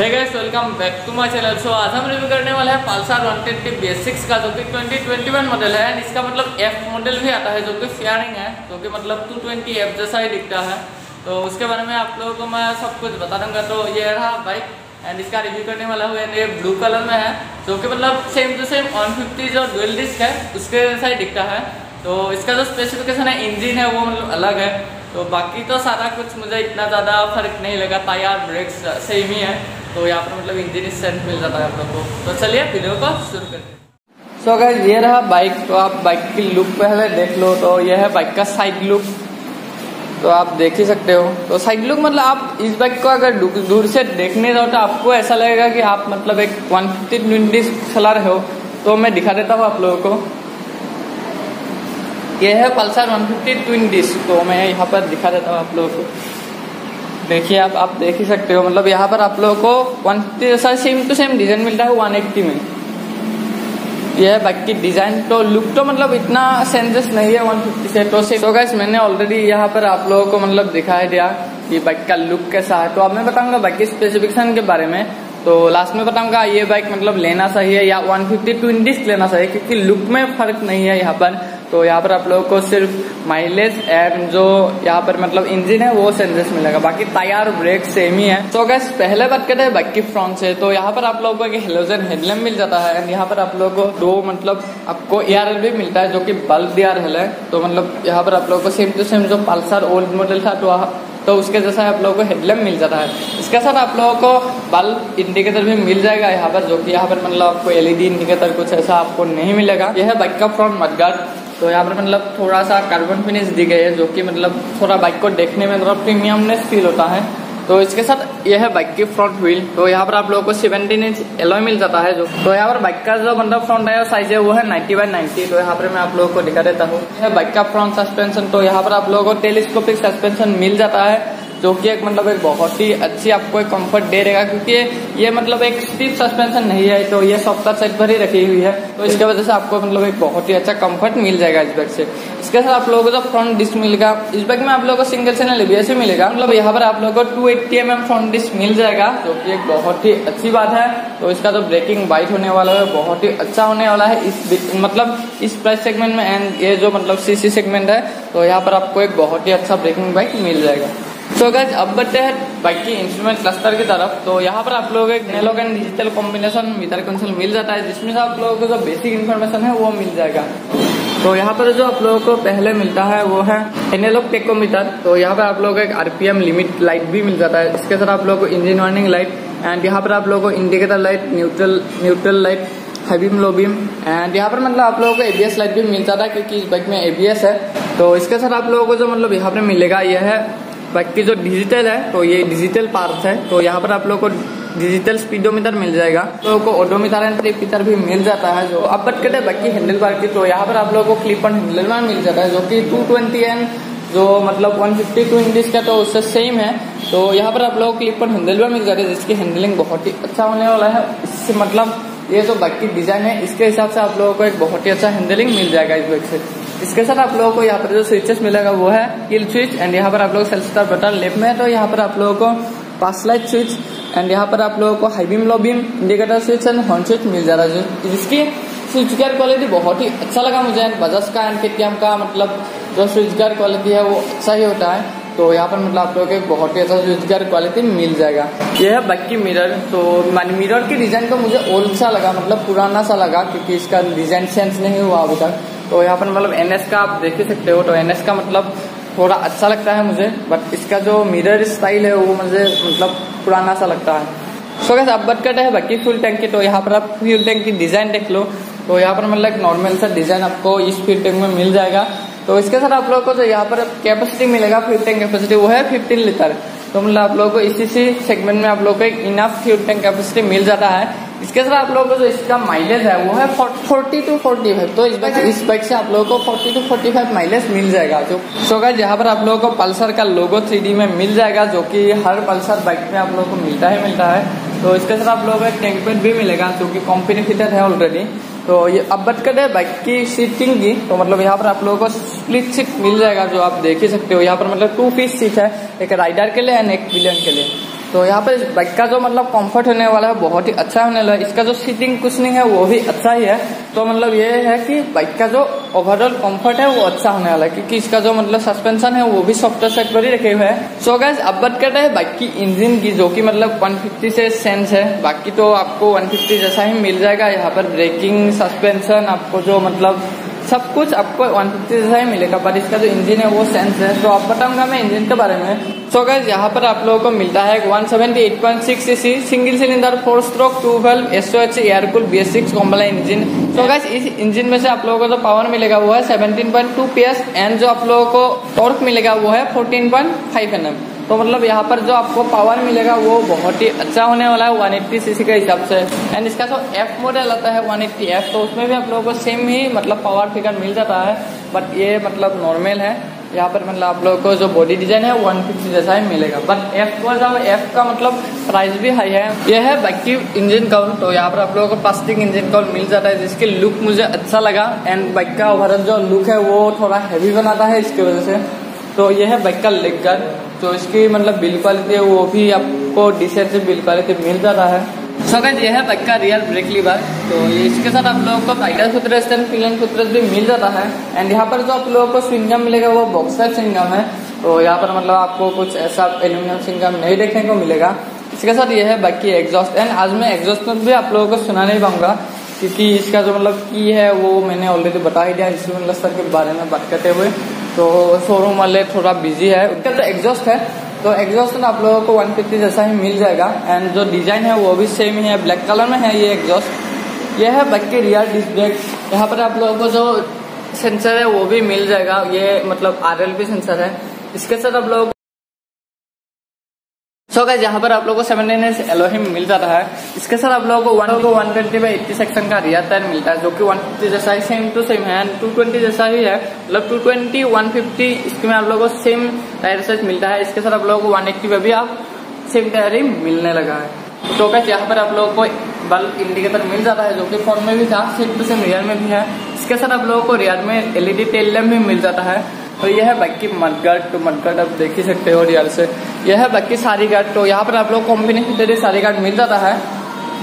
Hey guys welcome back to my channel. So आज हम review करने वाला है पल्सर 150 बेसिक्स का, जो कि 2021 मॉडल है। इसका मतलब एफ मॉडल भी आता है, जो कि फेयरिंग है, जो कि मतलब 220F जैसा ही दिखता है। तो उसके बारे में आप लोगों को मैं सब कुछ बता दूंगा। तो ये रहा बाइक एंड इसका रिव्यू करने वाला हूँ। एंड ये ब्लू कलर में है, जो कि मतलब सेम टू सेम 150 जो डुअल डिस्क है उसके जैसा ही दिखता है। तो इसका जो स्पेसिफिकेशन है, इंजन है वो मतलब अलग है। तो बाकी तो सारा कुछ मुझे इतना ज़्यादा फर्क नहीं लगा, टायर ब्रेक्स सेम ही है। तो यहाँ पर मतलब इंजन स्ट्रेंथ मिल जाता है आप लोग को। तो चलिए वीडियो को शुरू करते हैं। सो गाइस ये रहा बाइक। तो आप बाइक की लुक पहले देख लो। तो यह है बाइक का साइड लुक, तो आप देख ही सकते हो। तो साइड लुक मतलब आप इस बाइक को अगर दूर से देखने जाओ तो आपको ऐसा लगेगा कि आप मतलब एक 150 चला रहे हो। तो मैं दिखा देता हूँ आप लोगों को। यह है पल्सर 150 ट्विन डिस्क। तो मैं यहाँ पर दिखा देता हूँ आप लोगों को। देखिए आप देख ही सकते हो, मतलब यहाँ पर आप लोगों को 150 जैसा सेम टू सेम डिज़ाइन मिलता है 180 में। यह है बाइक की डिज़ाइन। तो लुक तो मतलब इतना चेंजेस नहीं है 150 से। तो गाइस मैंने ऑलरेडी यहाँ पर आप लोगों को मतलब दिखाई दिया कि बाइक का लुक कैसा है। तो अब मैं बताऊँगा बाइक की स्पेसिफिकेशन के बारे में। तो लास्ट में बताऊँगा ये बाइक मतलब लेना चाहिए या 150 ट्विन डिस्क लेना चाहिए, क्योंकि लुक में फ़र्क नहीं है यहाँ पर। तो यहाँ पर आप लोगों को सिर्फ माइलेज एंड जो यहाँ पर मतलब इंजन है वो चेंजेस मिलेगा, बाकी टायर ब्रेक सेम ही है। तो गाइस पहले बात करते हैं बाइक की फ्रंट से। तो यहाँ पर आप लोगों को एक हेलोजन हेडलैम्प मिल जाता है एंड यहाँ पर आप लोगों को दो मतलब आपको एआरएल भी मिलता है, जो कि बल्ब एआरएल है। तो मतलब यहाँ पर आप लोगों को सेम टू सेम जो पल्सर ओल्ड मॉडल था तो उसके जैसा आप लोगों को हेडलैम्प मिल जाता है। इसके साथ आप लोगों को बल्ब इंडिकेटर भी मिल जाएगा यहाँ पर, जो कि यहाँ पर मतलब आपको एलईडी इंडिकेटर कुछ ऐसा आपको नहीं मिलेगा। यह है बाइक का फ्रंट मडगार्ड। तो यहाँ पर मतलब थोड़ा सा कार्बन फिनिश दी गई है, जो कि मतलब थोड़ा बाइक को देखने में थोड़ा प्रीमियमनेस फील होता है। तो इसके साथ यह है बाइक की फ्रंट व्हील। तो यहाँ पर आप लोगों को 17 इंच एलॉय मिल जाता है। जो तो यहाँ पर बाइक का जो मतलब फ्रंट है साइज है वो है 90/90। तो यहाँ पर मैं आप लोगों को दिखा देता हूँ। यह है बाइक का फ्रंट सस्पेंशन। तो यहाँ पर आप लोगों को टेलीस्कोपिक सस्पेंशन मिल जाता है, जो कि एक मतलब एक बहुत ही अच्छी आपको एक कंफर्ट दे रहेगा, क्योंकि ये मतलब एक स्टिफ सस्पेंशन नहीं है। तो ये सॉफ्टवेयर साइड पर ही रखी हुई है, तो इसके वजह से आपको मतलब एक बहुत ही अच्छा कंफर्ट मिल जाएगा इस बाइक से। इसके साथ आप लोगों को जो फ्रंट डिस्क मिलेगा इस बाइक में, आप लोगों को सिंगल चैनल ABS मिलेगा। मतलब यहाँ पर आप लोगों को 280 mm फ्रंट डिस्क मिल जाएगा, जो कि एक बहुत ही अच्छी बात है। तो इसका जो ब्रेकिंग बाइट होने वाला है बहुत ही अच्छा होने वाला है इस मतलब इस प्राइस सेगमेंट में एंड ये जो मतलब CC सेगमेंट है। तो यहाँ पर आपको एक बहुत ही अच्छा ब्रेकिंग बाइक मिल जाएगा। तो गाइस अब बढ़ते हैं बाइक की इंस्ट्रूमेंट क्लस्टर की तरफ। तो यहाँ पर आप लोगों को एक analogue and digital combination meter console मिल जाता है, जिसमें से आप लोगों को जो बेसिक इन्फॉर्मेशन है वो मिल जाएगा। तो यहाँ पर जो आप लोगों को पहले मिलता है वो है एनालॉग टेकोमीटर। तो यहाँ पर आप लोगों को एक RPM लिमिट लाइट भी मिल जाता है। इसके साथ आप लोगों को इंजन वार्निंग लाइट एंड यहाँ पर आप लोगों को indicator light, neutral light, high beam, low beam and यहाँ पर मतलब आप लोगों को ABS लाइट भी मिल जाता है, क्योंकि इस बाइक में ABS है। तो इसके साथ आप लोगों को जो मतलब यहाँ पर मिलेगा यह है बाइक की जो डिजिटल है। तो ये डिजिटल पार्ट है। तो यहाँ पर आप लोगों को डिजिटल स्पीडोमीटर मिल जाएगा, तो आपको ओडोमीटर एंड ट्रिप मीटर भी मिल जाता है। जो अब बात करते हैं बाइक की हैंडल बार की। तो यहाँ पर आप लोगों को क्लिप एंड हैंडल बार मिल जाता है, जो कि 220 एंड जो मतलब 150 का तो उससे सेम है। तो यहाँ पर आप लोगों को क्लिप एंड हैंडल बार मिल जाता है, जिसकी हैंडलिंग बहुत ही अच्छा होने वाला है। इससे मतलब ये जो बाइक की डिजाइन है इसके हिसाब से आप लोगों को एक बहुत ही अच्छा हैंडलिंग मिल जाएगा इस बाइक से। इसके साथ आप लोगों को यहाँ पर जो स्विचेस मिलेगा वो है किल स्विच एंड यहाँ पर आप लोग सेल्फ स्टार्ट बटन लेफ्ट में है। तो यहाँ पर आप लोगों को पास लाइट स्विच एंड यहाँ पर आप लोगों को high beam, low beam, indicator switch and horn switch मिल जा रहा है, जिसकी स्विच गियर क्वालिटी बहुत ही अच्छा लगा मुझे। एंड बजाज का एंड KTM का मतलब जो स्विच गियर क्वालिटी है वो अच्छा ही होता है। तो यहाँ पर मतलब आप लोगों को बहुत ही अच्छा स्विच गियर क्वालिटी मिल जाएगा। यह है बाइक की मिरर। तो मिरर की डिज़ाइन तो मुझे ओल्ड सा लगा, मतलब पुराना सा लगा, क्योंकि इसका डिज़ाइन चेंज नहीं हुआ अभी तक। तो यहाँ पर मतलब NS का आप देख ही सकते हो। तो NS का मतलब थोड़ा अच्छा लगता है मुझे, बट इसका जो मिरर स्टाइल है वो मुझे मतलब पुराना सा लगता है। सो गाइस अब बात करते हैं बाकी फ्यूल टैंक की। तो यहाँ पर आप फ्यूल टैंक की डिज़ाइन देख लो। तो यहाँ पर मतलब एक नॉर्मल सा डिज़ाइन आपको इस फ्यूल टैंक में मिल जाएगा। तो इसके साथ आप लोगों को जो यहाँ पर कैपेसिटी मिलेगा फ्यूल टैंक कैपेसिटी वो है 15 लीटर। तो मतलब आप लोगों को इसी सेगमेंट में आप लोगों को एक इनफ फ्यूल टैंक कैपेसिटी मिल जाता है। इसके साथ आप लोगों को जो इसका माइलेज है वो है 40 to 45। तो इस बाइक से आप लोगों को 40 to 45 माइलेज मिल जाएगा। जो सो गाइस यहाँ पर आप लोगों को पल्सर का लोगो 3D में मिल जाएगा, जो कि हर पल्सर बाइक में आप लोगों को मिलता है। तो इसके साथ आप लोगों को एक टैंक पैड भी मिलेगा, जो कि कंपनी फिटेड है ऑलरेडी। तो ये अब बात करें बाइक की सीटिंग की। तो मतलब यहाँ पर आप लोगों को स्प्लिट सीट मिल जाएगा, जो आप देख ही सकते हो। यहाँ पर मतलब 2 पीस सीट है, एक राइडर के लिए एंड एक विलेन के लिए। तो यहाँ पे बाइक का जो मतलब कंफर्ट होने वाला है बहुत ही अच्छा होने वाला है। इसका जो सीटिंग कुशनिंग है वो भी अच्छा ही है। तो मतलब ये है कि बाइक का जो ओवरऑल कंफर्ट है वो अच्छा होने वाला है, क्योंकि इसका जो मतलब सस्पेंशन है वो भी सॉफ्ट टच पर ही रखे हुए है। सो गाइस, अब बात करते हैं बाइक की इंजन की, जो कि मतलब 150 से सेंस है, बाकी तो आपको 150 जैसा ही मिल जाएगा। यहाँ पर ब्रेकिंग, सस्पेंशन, आपको जो मतलब सब कुछ आपको 150 जैसा ही मिलेगा, पर इसका जो इंजन है वो सेंस है। तो आप बताऊंगा मैं इंजन के बारे में। सो गाइस, यहाँ पर आप लोगों को मिलता है 178.6 cc single cylinder 4 stroke 2 valve SOH air cool BS6 कॉम्बला इंजन। सो गाइस, इस इंजन में से आप लोगों को जो पावर मिलेगा वो है 17.2 PS एंड जो आप लोगों को टॉर्क मिलेगा वो है 14.5 Nm। तो मतलब यहाँ पर जो आपको पावर मिलेगा वो बहुत ही अच्छा होने वाला है 180 सीसी के हिसाब से। एंड इसका जो F मॉडल आता है 180F, तो उसमें भी आप लोगों को सेम ही मतलब पावर फिगर मिल जाता है, बट ये मतलब नॉर्मल है। यहाँ पर मतलब आप लोगों को जो बॉडी डिजाइन है 150 जैसा ही मिलेगा, बट F का मतलब प्राइस भी हाई है। यह है बाइक की इंजन काउंट। तो यहाँ पर आप लोगों को प्लास्टिक इंजन काउंट मिल जाता है, जिसके लुक मुझे अच्छा लगा। एंड बाइक का ओवरऑल जो लुक है वो थोड़ा हैवी बनाता है इसकी वजह से। तो यह है बाइक का लेग गार्ड, तो इसकी मतलब बिल्ड क्वालिटी है वो भी आपको डिसेंट बिल्ड क्वालिटी मिल जाता है। सो गाइस, यह है बाइक का रियर ब्रेक लीवर। तो ये इसके साथ आप लोगों को tiger footrest and pillion footrest भी मिल जाता है। एंड यहाँ पर जो आप लोगों को स्विंगम मिलेगा वो बॉक्सर स्विंगम है। तो यहाँ पर मतलब आपको कुछ ऐसा एल्यूमिनियम स्विंगम नहीं देखने को मिलेगा। इसके साथ यह है बाइक की एग्जॉस्ट। एंड आज मैं एग्जॉस्ट भी आप लोगों को सुना नहीं पाऊंगा, क्योंकि इसका जो मतलब की है वो मैंने ऑलरेडी बता ही दिया इसलिए मतलब सर के बारे में बात करते हुए। तो शोरूम वाले थोड़ा बिजी है, उनका जो एग्जॉस्ट है, तो एग्जॉस्ट में आप लोगों को 150 जैसा ही मिल जाएगा। एंड जो डिजाइन है वो भी सेम ही है, ब्लैक कलर में है ये एग्जॉस्ट। यह है बाइक के रियर डिस्क ब्रेक। यहाँ पर आप लोगों को जो सेंसर है वो भी मिल जाएगा, ये मतलब RLP सेंसर है। इसके साथ आप लोगों को सो गाइस, यहाँ पर आप लोगों को 17 इंच एलोहिम मिल जाता है। इसके साथ आप लोगों को 120/80 सेक्शन का रियर टायर मिलता है, जो कि 150 जैसा ही सेम टू सेम है। 220 जैसा ही है, मतलब 220 150 इसमें आप लोगों को सेम टायर साइज मिलता है। इसके साथ आप लोगों को 180 पे भी आप सेम टायर ही मिलने लगा है। तो गाइस, यहाँ पर आप लोगों को बल्ब इंडिकेटर मिल जाता है, जो कि फ्रंट में भी था, सेम टू सेम रियर में भी है। इसके साथ आप लोगों को रियर में LED टेल लैम्प भी मिल जाता है। और यह है बाइक की मडगार्ड। तो मडगार्ड आप देख ही सकते हो रियर से। यह है बाइक की सारी गार्ड। तो यहाँ पर आप लोग कॉम्बिनेशन सारी गार्ड मिल जाता है।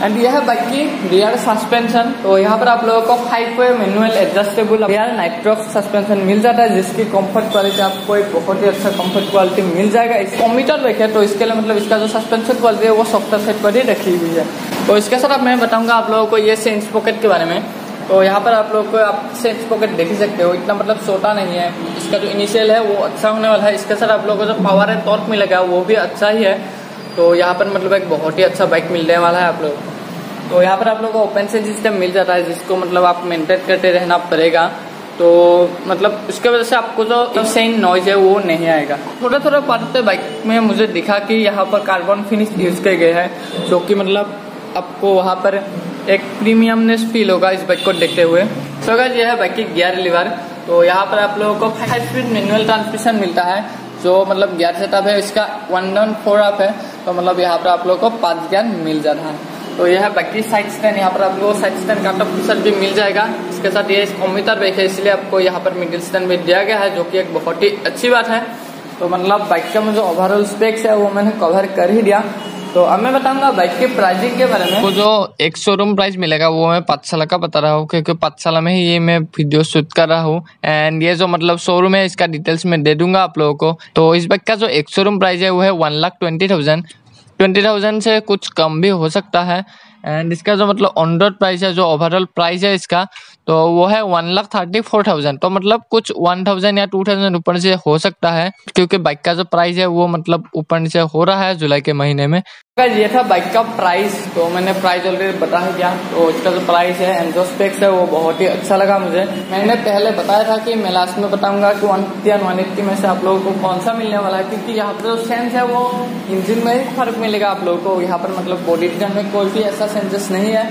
एंड यह है बाइक की रियर सस्पेंशन। तो यहाँ पर आप लोगों को 5-way manual adjustable rear Nitrox suspension मिल जाता है, जिसकी कंफर्ट क्वालिटी आपको एक बहुत ही अच्छा कंफर्ट क्वालिटी मिल जाएगा। इस कॉमीटर रखे तो इसके लिए मतलब इसका जो सस्पेंशन क्वालिटी है वो सॉफ्ट साइड पर ही रखी हुई है। तो इसके साथ मैं बताऊंगा आप लोगों को ये सेंस पॉकेट के बारे में। तो यहाँ पर आप लोग को आप सेंस पॉकेट देख ही सकते हो, इतना मतलब छोटा नहीं है। इसका जो इनिशियल है वो अच्छा होने वाला है। इसके साथ आप लोगों को जो पावर है टॉर्क मिलेगा वो भी अच्छा ही है। तो यहाँ पर मतलब एक बहुत ही अच्छा बाइक मिलने वाला है आप लोग को। तो यहाँ पर आप लोगों को ओपन सेंस सिस्टम मिल जाता है, जिसको मतलब आप मेंटेन करते रहना पड़ेगा। तो मतलब उसके वजह से आपको जो सेम नॉइज है वो नहीं आएगा। थोड़ा थोड़ा पार्ट बाइक में मुझे दिखा कि यहाँ पर कार्बन फिनिश यूज किया गया है, जो कि मतलब आपको वहाँ पर एक प्रीमियमनेस फील होगा इस बाइक को देखते हुए। सो गाइस, यह है बाइक की गियर लीवर। तो यहाँ पर आप लोगों को 5-speed मैनुअल ट्रांसमिशन मिलता है, जो मतलब गियर सेटअप है इसका 1 down 4 up है। तो मतलब यहाँ पर आप लोगों को 5 गियर मिल जाता है। तो यह है बाइक की साइड स्टैंड। यहाँ पर आप लोगों को साइड स्टैंड का फीचर भी मिल जाएगा। इसके साथ ये कॉम्यूटर बैक है, इसलिए आपको यहाँ पर मिडिल स्टैंड भी दिया गया है, जो की एक बहुत ही अच्छी बात है। तो मतलब बाइक का मुझे ओवरऑल स्पेक्स है वो मैंने कवर कर ही दिया। तो अब मैं बताऊंगा बाइक के प्राइसिंग के बारे में। तो जो एक शोरूम प्राइस मिलेगा वो मैं पाठशाला का बता रहा हूँ, क्योंकि पाठशाला में ही ये मैं वीडियो शूट कर रहा हूँ। एंड ये जो मतलब शोरूम है इसका डिटेल्स मैं दे दूंगा आप लोगों को। तो इस बाइक का जो एक शोरूम प्राइस है वो है 1,20,000। 20,000 से कुछ कम भी हो सकता है। एंड इसका जो मतलब ऑन रोड प्राइस है, जो ओवरऑल प्राइस है इसका, तो वो है 1,34,000। तो मतलब कुछ 1,000 या 2,000 ऊपर से हो सकता है, क्योंकि बाइक का जो प्राइस है वो मतलब ऊपर से हो रहा है जुलाई के महीने में। ये था बाइक का प्राइस। तो मैंने प्राइस ऑलरेडी बता ही दिया। तो इसका जो प्राइस है एंड जो स्पेक्स है वो बहुत ही अच्छा लगा मुझे। मैंने पहले बताया था कि मैं लास्ट में बताऊंगा कि 150 या 180 में से आप लोगों को कौन सा मिलने वाला है, क्योंकि यहाँ पर जो सेंस है वो इंजन में ही फर्क मिलेगा आप लोगों को। यहाँ पर मतलब बॉडी डिजाइन में कोई भी ऐसा सेंसेस नहीं है।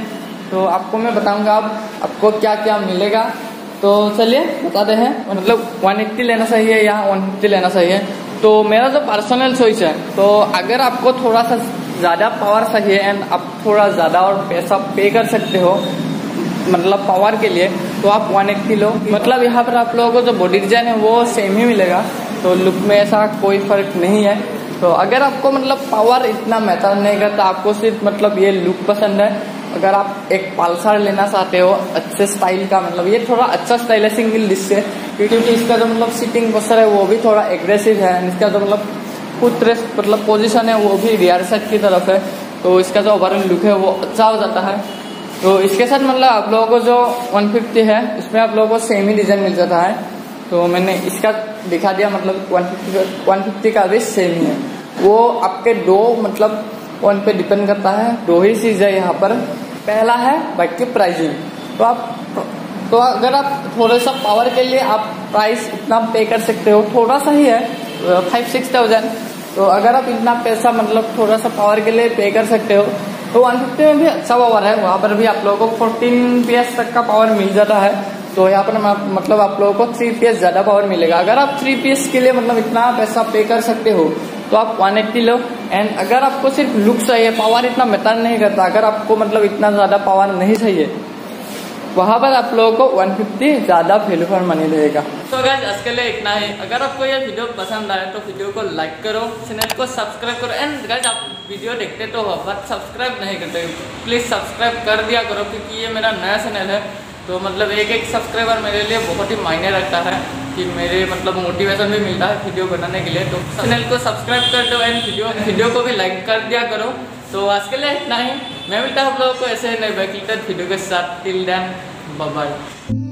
तो आपको मैं बताऊंगा अब आपको क्या क्या मिलेगा। तो चलिए बताते हैं मतलब 180 लेना सही है या 150 लेना सही है। तो मेरा जो पर्सनल चॉइस है, तो अगर आपको थोड़ा सा ज़्यादा पावर चाहिए एंड आप थोड़ा ज़्यादा और पैसा पे कर सकते हो मतलब पावर के लिए, तो आप 180 लो। मतलब यहाँ पर आप लोगों को जो बॉडी डिजाइन है वो सेम ही मिलेगा, तो लुक में ऐसा कोई फर्क नहीं है। तो अगर आपको मतलब पावर इतना मैटर नहीं करता, आपको सिर्फ मतलब ये लुक पसंद है, अगर आप एक पल्सर लेना चाहते हो अच्छे स्टाइल का, मतलब ये थोड़ा अच्छा स्टाइल है सिंगल डिस्क से, क्योंकि इसका जो मतलब सीटिंग पोस्चर है वो भी थोड़ा एग्रेसिव है, इसका जो मतलब फुट रेस्ट मतलब पोजिशन है वो भी रियर साइड की तरफ है, तो इसका जो ओवरऑल लुक है वो अच्छा हो जाता है। तो इसके साथ मतलब आप लोगों को जो 150 है उसमें आप लोगों को सेम ही डिज़ाइन मिल जाता है, तो मैंने इसका दिखा दिया, मतलब 150 का भी सेम ही है। वो आपके दो मतलब वन पे डिपेंड करता है, दो ही चीज़ है यहाँ पर, पहला है बाइक की प्राइसिंग। तो अगर आप थोड़े सा पावर के लिए आप प्राइस इतना पे कर सकते हो, थोड़ा सा ही है 5-6 थाउजेंड, तो अगर आप इतना पैसा मतलब थोड़ा सा पावर के लिए पे कर सकते हो तो 150 में भी अच्छा पावर है, वहाँ पर भी आप लोगों को 14 PS तक का पावर मिल जाता है। तो यहाँ पर मतलब आप लोगों को 3 PS ज़्यादा पावर मिलेगा। अगर आप 3 PS के लिए मतलब इतना पैसा पे कर सकते हो तो आप 180 लो। एंड अगर आपको सिर्फ लुक चाहिए, पावर इतना मैटर नहीं करता, अगर आपको मतलब इतना ज़्यादा पावर नहीं चाहिए, वहाँ पर आप लोगों को 150 ज़्यादा वैल्यू फॉर मनी रहेगा। तो गाइस आज के लिए इतना ही। अगर आपको यह वीडियो पसंद आए तो वीडियो को लाइक करो, चैनल को सब्सक्राइब करो। एंड गाइस आप वीडियो देखते तो हो बट सब्सक्राइब नहीं करते, प्लीज़ सब्सक्राइब कर दिया करो, क्योंकि ये मेरा नया चैनल है, तो मतलब एक सब्सक्राइबर मेरे लिए बहुत ही मायने रखता है, कि मेरे मतलब मोटिवेशन भी मिलता है वीडियो बनाने के लिए। तो चैनल को सब्सक्राइब कर दो एंड वीडियो को भी लाइक कर दिया करो। तो आज के लिए इतना ही। मैं मिलता हूँ आप लोगों को ऐसे नए बाइक वीडियो के साथ। Till then bye bye.